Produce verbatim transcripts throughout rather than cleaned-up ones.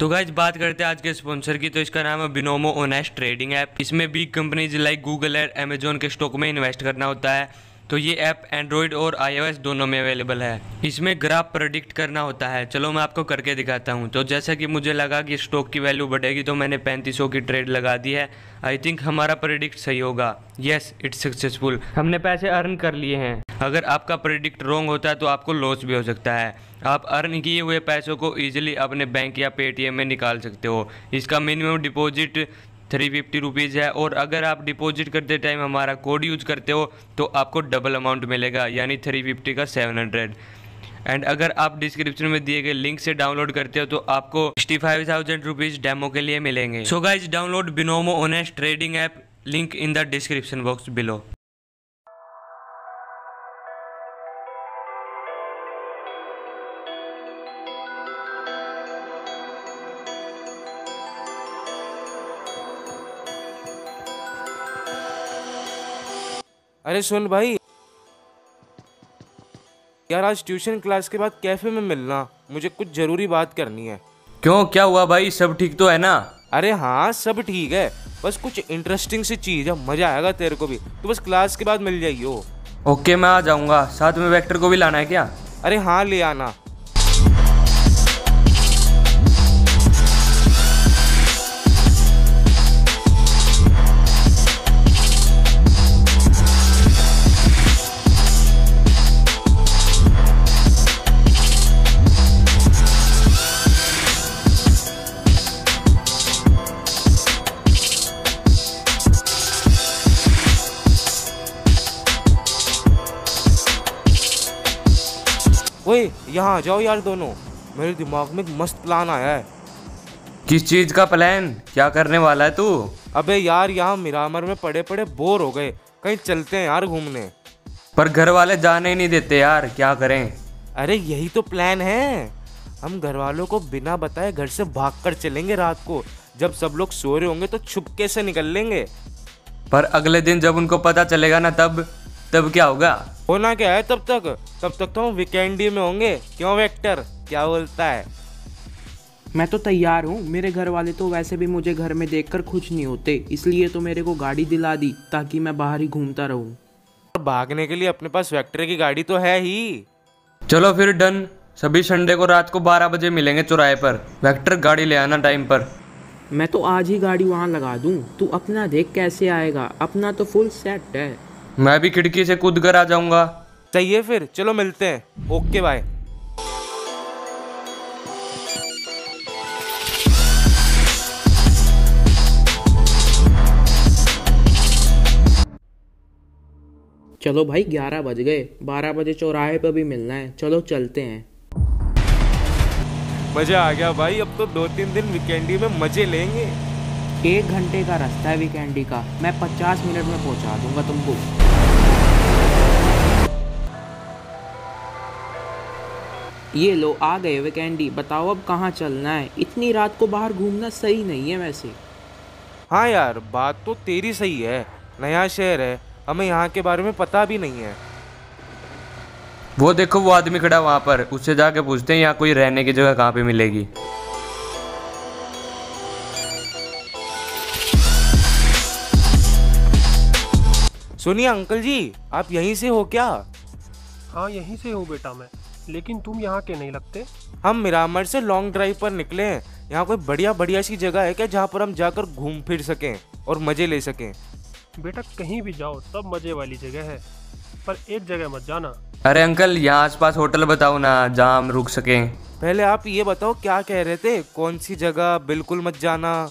तो गाइज बात करते हैं आज के स्पॉन्सर की। तो इसका नाम है बिनोमो ऑनेस्ट ट्रेडिंग ऐप। इसमें बिग कंपनीज लाइक गूगल और अमेजोन के स्टॉक में इन्वेस्ट करना होता है। तो ये ऐप एंड्रॉयड और आईओएस दोनों में अवेलेबल है। इसमें ग्राफ प्रेडिक्ट करना होता है। चलो मैं आपको करके दिखाता हूँ। तो जैसा कि मुझे लगा कि स्टॉक की वैल्यू बढ़ेगी तो मैंने पैंतीस सौ की ट्रेड लगा दी है। आई थिंक हमारा प्रेडिक्ट सही होगा। येस इट्स सक्सेसफुल, हमने पैसे अर्न कर लिए हैं। अगर आपका प्रेडिक्ट रॉन्ग होता है तो आपको लॉस भी हो सकता है। आप अर्न किए हुए पैसों को ईजिली अपने बैंक या पेटीएम में निकाल सकते हो। इसका minimum deposit three fifty rupees है और अगर आप डिपॉजिट करते टाइम हमारा कोड यूज करते हो तो आपको डबल अमाउंट मिलेगा, यानी थ्री फिफ्टी का सेवन हंड्रेड। एंड अगर आप डिस्क्रिप्शन में दिए गए लिंक से डाउनलोड करते हो तो आपको sixty five thousand rupees demo के लिए मिलेंगे। So guys download Binomo honest trading app, link in the description box below. अरे सुन भाई यार, आज ट्यूशन क्लास के बाद कैफे में मिलना, मुझे कुछ जरूरी बात करनी है। क्यों, क्या हुआ भाई, सब ठीक तो है ना? अरे हाँ सब ठीक है, बस कुछ इंटरेस्टिंग सी चीज है, मजा आएगा तेरे को भी। तो बस क्लास के बाद मिल जाइयो। ओके मैं आ जाऊंगा। साथ में वेक्टर को भी लाना है क्या? अरे हाँ ले आना। ओए यहाँ आ जाओ यार दोनों, मेरे दिमाग में एक मस्त प्लान आया है। किस चीज का प्लान, क्या करने वाला है तू? अबे यार यहाँ मिरामर में पड़े पड़े बोर हो गए, कहीं चलते हैं यार घूमने। पर घर वाले जाने ही नहीं देते यार, क्या करें? अरे यही तो प्लान है, हम घर वालों को बिना बताए घर से भागकर चलेंगे। रात को जब सब लोग सो रहे होंगे तो छुपके से निकल लेंगे। पर अगले दिन जब उनको पता चलेगा ना, तब तब क्या होगा? होना क्या है, तब तक तब तक तो हम वीकेंडी में होंगे। क्यों वेक्टर, क्या बोलता है? मैं तो तैयार हूँ, मेरे घर वाले तो वैसे भी मुझे घर में देखकर खुश नहीं होते, इसलिए तो मेरे को गाड़ी दिला दी ताकि मैं बाहर ही घूमता रहूँ। भागने के लिए अपने पास वेक्टर की गाड़ी तो है ही। चलो फिर डन, सभी संडे को रात को बारह बजे मिलेंगे चौराहे पर। वेक्टर गाड़ी ले आना टाइम पर। मैं तो आज ही गाड़ी वहाँ लगा दूँ, तू अपना देख कैसे आएगा, अपना तो फुल सेट है। मैं भी खिड़की से कूद कर आ जाऊंगा। सही है फिर, चलो मिलते हैं। Okay bye. चलो भाई ग्यारह बज गए, बारह बजे चौराहे पर भी मिलना है, चलो चलते हैं। मजा आ गया भाई, अब तो दो तीन दिन वीकेंडी में मजे लेंगे। एक घंटे का रास्ता है वीकेंडी का, मैं पचास मिनट में पहुंचा दूंगा तुमको। ये लो आ गए वीकेंडी, बताओ अब कहाँ चलना है? इतनी रात को बाहर घूमना सही नहीं है वैसे। हाँ यार बात तो तेरी सही है, नया शहर है, हमें यहाँ के बारे में पता भी नहीं है। वो देखो वो आदमी खड़ा वहाँ पर, उससे जाके पूछते हैं यहाँ कोई रहने की जगह कहाँ पे मिलेगी। सुनिए अंकल जी, आप यहीं से हो क्या? हाँ यहीं से हो बेटा मैं, लेकिन तुम यहाँ के नहीं लगते। हम मिरामर से लॉन्ग ड्राइव पर निकले हैं, यहाँ कोई बढ़िया बढ़िया सी जगह है क्या जहाँ पर हम जाकर घूम फिर सकें और मज़े ले सकें? बेटा कहीं भी जाओ सब मज़े वाली जगह है, पर एक जगह मत जाना। अरे अंकल यहाँ आसपास होटल बताओ ना जहाँ हम रुक सकें। पहले आप ये बताओ क्या कह रहे थे, कौन सी जगह बिल्कुल मत जाना?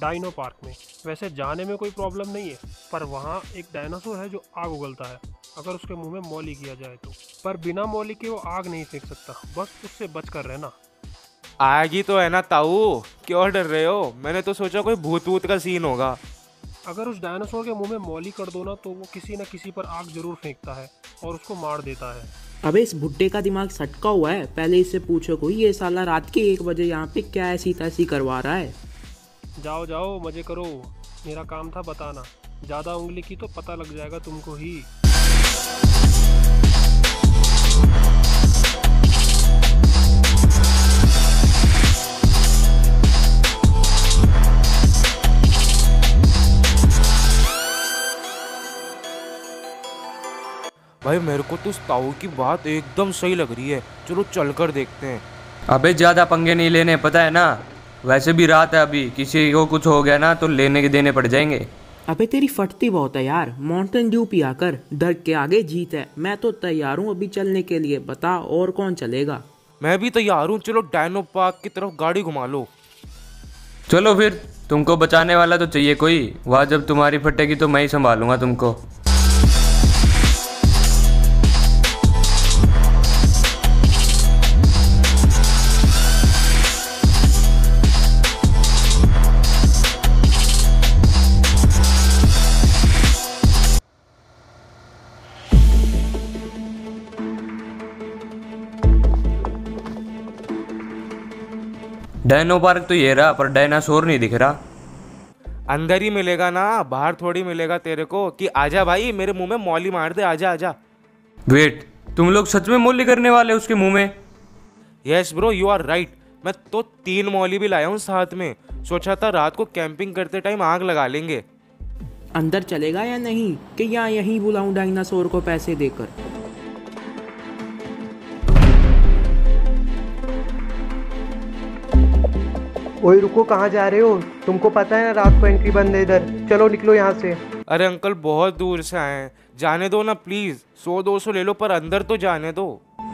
डाइनो पार्क में वैसे जाने में कोई प्रॉब्लम नहीं है, पर वहाँ एक डायनासोर है जो आग उगलता है, अगर उसके मुंह में मौली किया जाए तो। पर बिना मौली के वो आग नहीं फेंक सकता, बस उससे बचकर रहना। आग ही तो है ना ताऊ, क्यों डर रहे हो? मैंने तो सोचा कोई भूत भूत का सीन होगा। अगर उस डायनासोर के मुंह में मौली कर दो ना तो वो किसी न किसी पर आग जरूर फेंकता है और उसको मार देता है। अबे इस भुट्टे का दिमाग सटका हुआ है, पहले इससे पूछो कोई ये साला रात के एक बजे यहाँ पे क्या ऐसी तैसी करवा रहा है। जाओ जाओ मजे करो, मेरा काम था बताना, ज़्यादा उंगली की तो पता लग जाएगा तुमको ही। भाई मेरे को तो उस ताऊ की बात एकदम सही लग रही है, चलो चलकर देखते हैं। अबे ज़्यादा पंगे नहीं लेने, पता है ना वैसे भी रात है, अभी किसी को कुछ हो गया ना तो लेने के देने पड़ जाएंगे। अबे तेरी फटती बहुत है यार, माउंटेन ड्यू पिया कर, डर के आगे जीत है। मैं तो तैयार हूँ अभी चलने के लिए, बता और कौन चलेगा। मैं भी तैयार हूँ, चलो डायनो पार्क की तरफ गाड़ी घुमा लो। चलो फिर, तुमको बचाने वाला तो चाहिए कोई, वहाँ जब तुम्हारी फटेगी तो मैं ही संभालूंगा तुमको। डायनो पार्क तो ये रहा, पर डायनासोर नहीं दिख रहा। अंदर ही मिलेगा ना, बाहर थोड़ी मिलेगा तेरे को। कि आजा भाई मेरे मुंह में मौली मार दे, आजा आजा। वेट, तुम लोग सच में मौली करने वाले उसके मुंह में? Yes bro, you are right. मैं तो तीन मौली भी लाया हूँ साथ में, सोचा था रात को कैंपिंग करते टाइम आग लगा लेंगे। अंदर चलेगा या नहीं कि यहाँ यहीं बुलाऊँ डायनासोर को पैसे देकर? ओए रुको, कहाँ जा रहे हो? तुमको पता है ना रात को एंट्री बंद है इधर, चलो निकलो यहाँ से। अरे अंकल बहुत दूर से आए हैं, जाने दो ना प्लीज, सौ दो सौ ले लो पर अंदर तो जाने दो।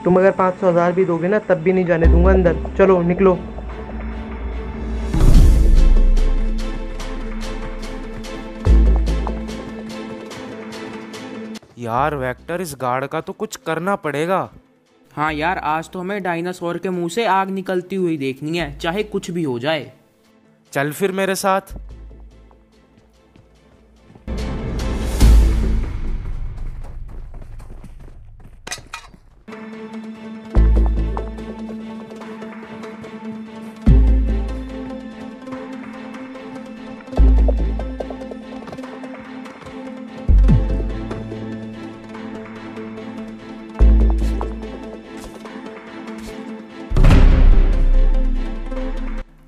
तुम अगर पाँच सौ हजार भी दोगे ना तब भी नहीं जाने दूंगा अंदर, चलो निकलो। यार वेक्टर, इस गार्ड का तो कुछ करना पड़ेगा। हाँ यार, आज तो हमें डायनासोर के मुंह से आग निकलती हुई देखनी है, चाहे कुछ भी हो जाए। चल फिर मेरे साथ।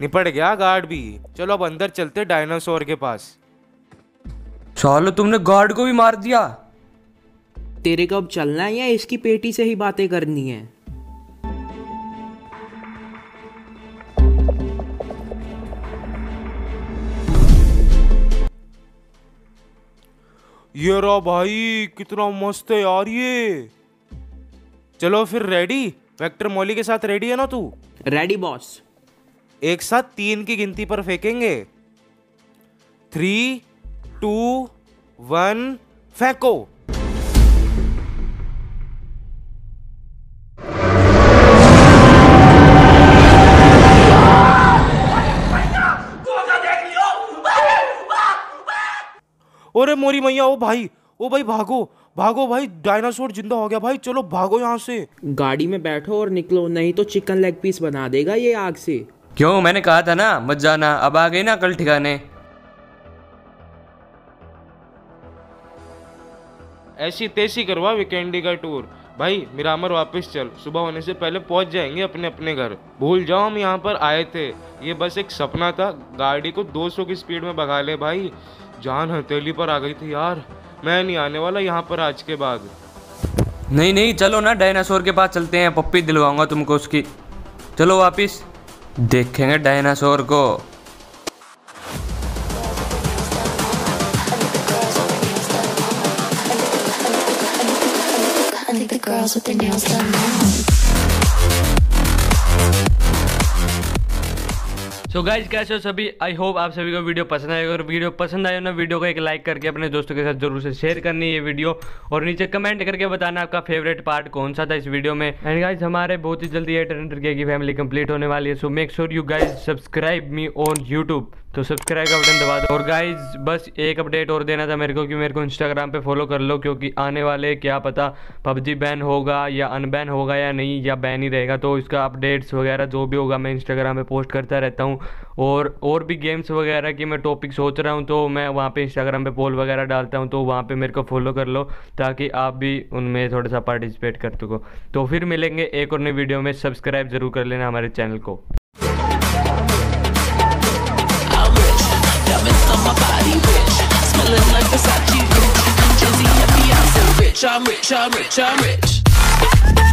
निपट गया गार्ड भी, चलो अब अंदर चलते डायनासोर के पास। सालो तुमने गार्ड को भी मार दिया? तेरे को अब चलना है या इसकी पेटी से ही बातें करनी है? ये रो भाई, कितना मस्त है यार ये। चलो फिर, रेडी? वेक्टर मौली के साथ रेडी है ना तू? Ready boss. एक साथ तीन की गिनती पर फेंकेंगे, थ्री टू वन फेंको। अरे मोरी मैया, ओ भाई ओ भाई, भागो भागो भाई, डायनासोर जिंदा हो गया भाई, चलो भागो यहाँ से। गाड़ी में बैठो और निकलो, नहीं तो चिकन लेग पीस बना देगा ये आग से। क्यों, मैंने कहा था ना मत जाना, अब आ गई ना कल ठिकाने। ऐसी तैसी करवा वीकेंडी का टूर भाई, मिरामर वापस चल, सुबह होने से पहले पहुंच जाएंगे अपने अपने घर। भूल जाओ हम यहाँ पर आए थे, ये बस एक सपना था। गाड़ी को दो सौ की स्पीड में भगा ले भाई, जान हथेली पर आ गई थी यार। मैं नहीं आने वाला यहाँ पर आज के बाद। नहीं नहीं, चलो ना डायनासोर के पास चलते हैं, पप्पी दिलवाऊंगा तुमको उसकी। चलो वापिस देखेंगे डायनासोर को। सो गाइज, कैसे हो सभी? आई होप आप सभी को वीडियो पसंद आएगा, और वीडियो पसंद आए ना वीडियो को एक लाइक करके अपने दोस्तों के साथ जरूर से शेयर करनी है ये वीडियो, और नीचे कमेंट करके बताना आपका फेवरेट पार्ट कौन सा था इस वीडियो में। एंड गाइज, हमारे बहुत ही जल्दी एट हंड्रेड के की फैमिली कंप्लीट होने वाली है, so make sure you guys subscribe me on YouTube, तो सब्सक्राइब का बटन दबा दो। और गाइज बस एक अपडेट और देना था मेरे को कि मेरे को इंस्टाग्राम पे फॉलो कर लो, क्योंकि आने वाले क्या पता पबजी बैन होगा या अनबैन होगा या नहीं, या बैन ही रहेगा, तो इसका अपडेट्स वगैरह जो भी होगा मैं इंस्टाग्राम पे पोस्ट करता रहता हूँ। और और भी गेम्स वगैरह की मैं टॉपिक सोच रहा हूँ, तो मैं वहाँ पर इंस्टाग्राम पर पोल वगैरह डालता हूँ, तो वहाँ पर मेरे को फॉलो कर लो ताकि आप भी उनमें थोड़ा सा पार्टिसिपेट कर सको। तो फिर मिलेंगे एक और नई वीडियो में, सब्सक्राइब जरूर कर लेना हमारे चैनल को। I'm rich, I'm rich, I'm rich.